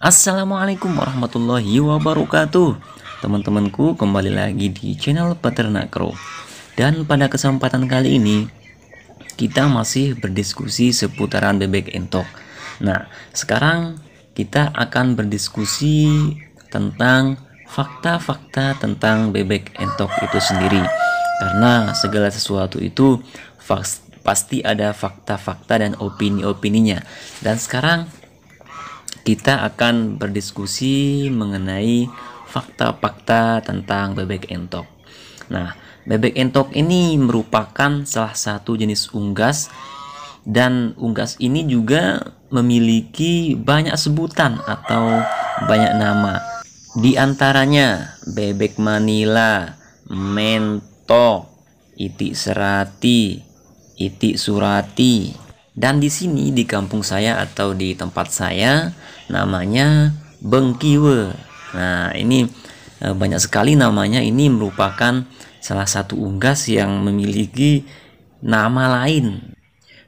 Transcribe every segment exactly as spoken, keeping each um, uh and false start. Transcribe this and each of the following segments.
Assalamualaikum warahmatullahi wabarakatuh. Teman-temanku, kembali lagi di channel Peternak Crow. Dan pada kesempatan kali ini kita masih berdiskusi seputaran bebek entok. Nah, sekarang kita akan berdiskusi tentang fakta-fakta tentang bebek entok itu sendiri. Karena segala sesuatu itu pasti ada fakta-fakta dan opini-opininya. Dan sekarang kita akan berdiskusi mengenai fakta-fakta tentang bebek entok. Nah, bebek entok ini merupakan salah satu jenis unggas, dan unggas ini juga memiliki banyak sebutan atau banyak nama. Di antaranya bebek Manila, mentok, itik serati, itik surati. Dan di sini di kampung saya atau di tempat saya namanya bengkiwe. Nah, ini banyak sekali namanya. Ini merupakan salah satu unggas yang memiliki nama lain.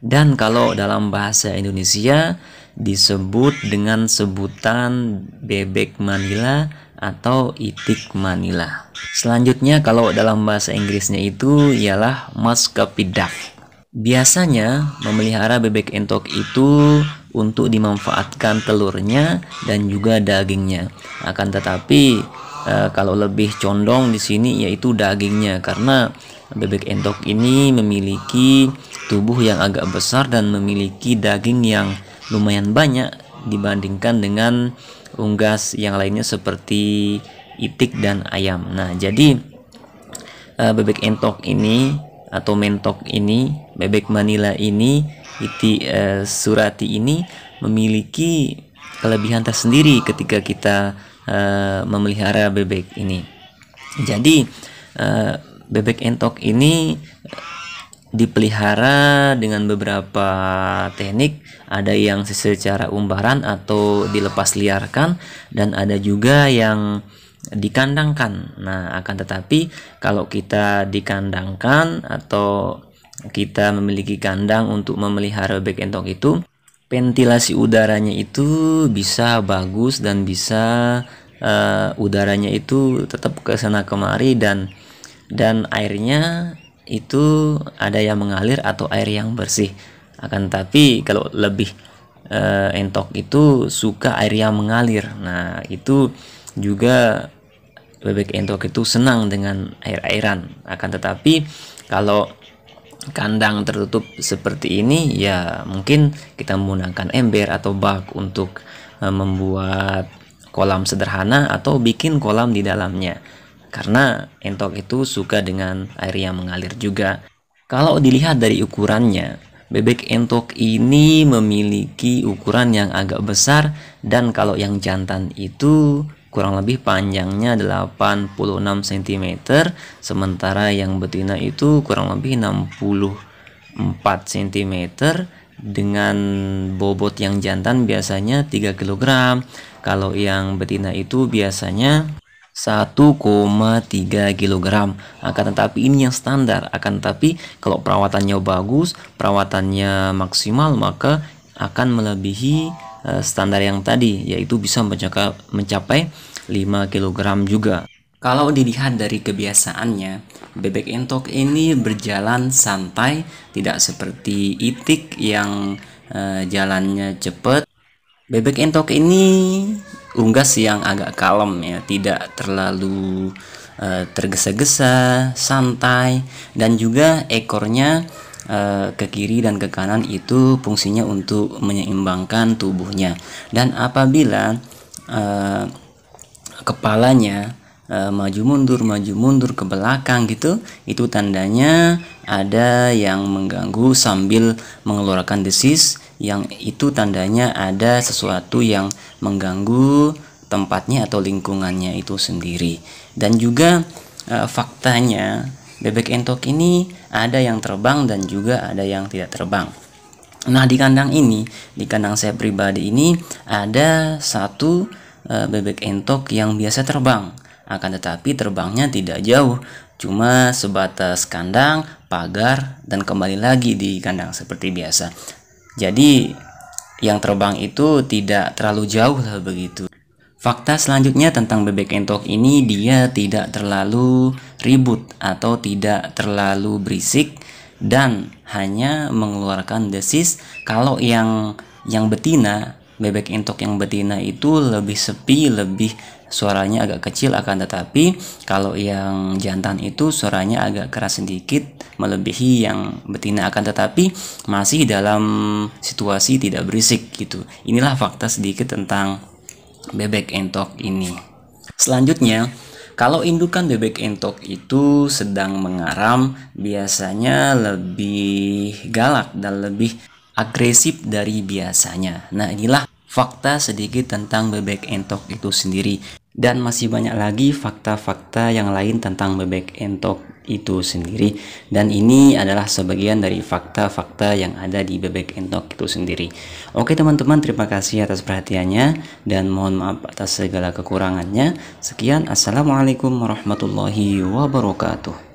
Dan kalau dalam bahasa Indonesia disebut dengan sebutan bebek Manila atau itik Manila. Selanjutnya kalau dalam bahasa Inggrisnya itu ialah Muscovy Duck. Biasanya memelihara bebek entok itu untuk dimanfaatkan telurnya dan juga dagingnya. Akan tetapi e, kalau lebih condong di sini yaitu dagingnya, karena bebek entok ini memiliki tubuh yang agak besar dan memiliki daging yang lumayan banyak dibandingkan dengan unggas yang lainnya seperti itik dan ayam. Nah, jadi e, bebek entok ini atau mentok ini, bebek Manila ini, itik uh, surati ini memiliki kelebihan tersendiri ketika kita uh, memelihara bebek ini. Jadi uh, bebek entok ini dipelihara dengan beberapa teknik. Ada yang secara umbaran atau dilepas liarkan, dan ada juga yang dikandangkan. Nah, akan tetapi kalau kita dikandangkan atau kita memiliki kandang untuk memelihara bebek entok itu, ventilasi udaranya itu bisa bagus dan bisa uh, udaranya itu tetap ke sana kemari, dan dan airnya itu ada yang mengalir atau air yang bersih. Akan tetapi kalau lebih uh, entok itu suka air yang mengalir. Nah, itu juga bebek entok itu senang dengan air-airan. Akan tetapi kalau kandang tertutup seperti ini, ya mungkin kita menggunakan ember atau bak untuk uh, membuat kolam sederhana atau bikin kolam di dalamnya, karena entok itu suka dengan air yang mengalir juga. Kalau dilihat dari ukurannya, bebek entok ini memiliki ukuran yang agak besar, dan kalau yang jantan itu kurang lebih panjangnya delapan puluh enam sentimeter, sementara yang betina itu kurang lebih enam puluh empat sentimeter, dengan bobot yang jantan biasanya tiga kilogram, kalau yang betina itu biasanya satu koma tiga kilogram. Akan tetapi ini yang standar. Akan tetapi kalau perawatannya bagus, perawatannya maksimal, maka akan melebihi standar yang tadi, yaitu bisa mencapai lima kilogram juga. Kalau dilihat dari kebiasaannya, bebek entok ini berjalan santai, tidak seperti itik yang eh, jalannya cepat. Bebek entok ini unggas yang agak kalem ya, tidak terlalu eh, tergesa-gesa, santai, dan juga ekornya ke kiri dan ke kanan itu fungsinya untuk menyeimbangkan tubuhnya. Dan apabila eh, kepalanya eh, maju mundur maju mundur ke belakang gitu, itu tandanya ada yang mengganggu sambil mengeluarkan desis, yang itu tandanya ada sesuatu yang mengganggu tempatnya atau lingkungannya itu sendiri. Dan juga eh, faktanya bebek entok ini ada yang terbang dan juga ada yang tidak terbang. Nah, di kandang ini, di kandang saya pribadi ini, ada satu e, bebek entok yang biasa terbang. Akan tetapi terbangnya tidak jauh, cuma sebatas kandang, pagar, dan kembali lagi di kandang seperti biasa. Jadi yang terbang itu tidak terlalu jauh lah begitu. Fakta selanjutnya tentang bebek entok ini, dia tidak terlalu ribut atau tidak terlalu berisik dan hanya mengeluarkan desis. Kalau yang yang betina, bebek entok yang betina itu lebih sepi, lebih suaranya agak kecil, akan tetapi kalau yang jantan itu suaranya agak keras sedikit melebihi yang betina, akan tetapi masih dalam situasi tidak berisik gitu. Inilah fakta sedikit tentang bebek entok ini. Selanjutnya, kalau indukan bebek entok itu sedang mengaram, biasanya lebih galak dan lebih agresif dari biasanya. Nah, inilah fakta sedikit tentang bebek entok itu sendiri, dan masih banyak lagi fakta-fakta yang lain tentang bebek entok itu sendiri, dan ini adalah sebagian dari fakta-fakta yang ada di bebek entok itu sendiri. Oke teman-teman, terima kasih atas perhatiannya dan mohon maaf atas segala kekurangannya. Sekian, assalamualaikum warahmatullahi wabarakatuh.